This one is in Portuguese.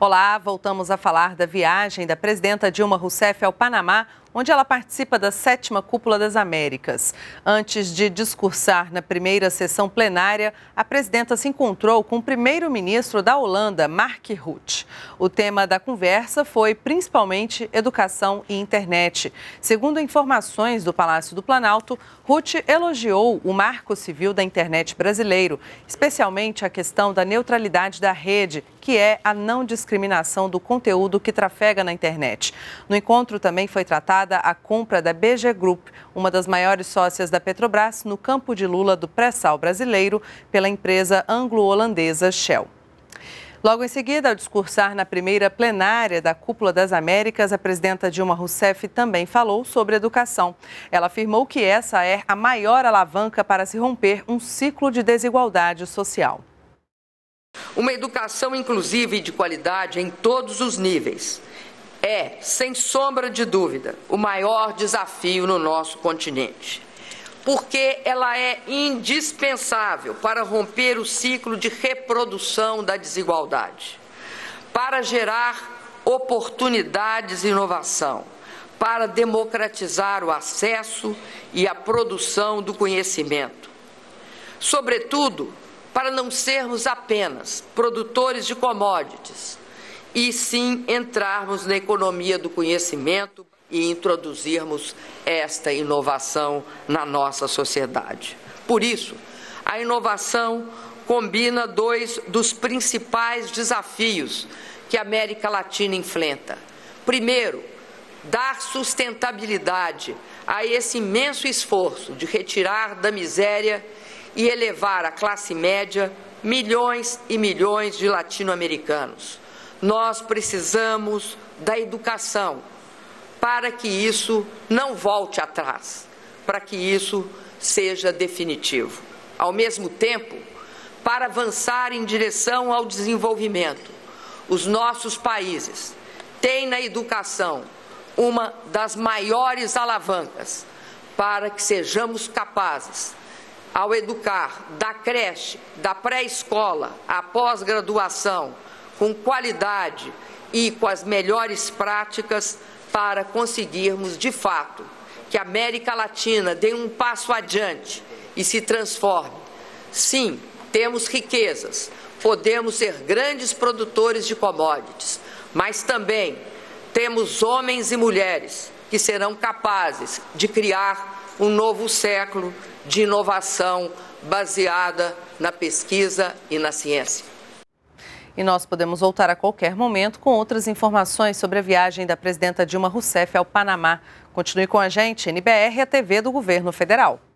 Olá, voltamos a falar da viagem da presidenta Dilma Rousseff ao Panamá, onde ela participa da 7ª Cúpula das Américas. Antes de discursar na primeira sessão plenária, a presidenta se encontrou com o primeiro-ministro da Holanda, Mark Rutte. O tema da conversa foi principalmente educação e internet. Segundo informações do Palácio do Planalto, Rutte elogiou o marco civil da internet brasileiro, especialmente a questão da neutralidade da rede, que é a não discriminação do conteúdo que trafega na internet. No encontro também foi tratada a compra da BG Group, uma das maiores sócias da Petrobras, no campo de lula do pré-sal brasileiro, pela empresa anglo-holandesa Shell. Logo em seguida, ao discursar na primeira plenária da Cúpula das Américas, a presidenta Dilma Rousseff também falou sobre educação. Ela afirmou que essa é a maior alavanca para se romper um ciclo de desigualdade social. Uma educação inclusiva e de qualidade em todos os níveis é, sem sombra de dúvida, o maior desafio no nosso continente, porque ela é indispensável para romper o ciclo de reprodução da desigualdade, para gerar oportunidades e inovação, para democratizar o acesso e a produção do conhecimento. Sobretudo, para não sermos apenas produtores de commodities, e sim entrarmos na economia do conhecimento e introduzirmos esta inovação na nossa sociedade. Por isso, a inovação combina dois dos principais desafios que a América Latina enfrenta. Primeiro, dar sustentabilidade a esse imenso esforço de retirar da miséria e elevar à classe média milhões e milhões de latino-americanos. Nós precisamos da educação para que isso não volte atrás, para que isso seja definitivo. Ao mesmo tempo, para avançar em direção ao desenvolvimento, os nossos países têm na educação uma das maiores alavancas para que sejamos capazes, ao educar da creche, da pré-escola, à pós-graduação, com qualidade e com as melhores práticas, para conseguirmos, de fato, que a América Latina dê um passo adiante e se transforme. Sim, temos riquezas, podemos ser grandes produtores de commodities, mas também temos homens e mulheres que serão capazes de criar um novo século de inovação baseada na pesquisa e na ciência. E nós podemos voltar a qualquer momento com outras informações sobre a viagem da presidenta Dilma Rousseff ao Panamá. Continue com a gente, NBR, a TV do Governo Federal.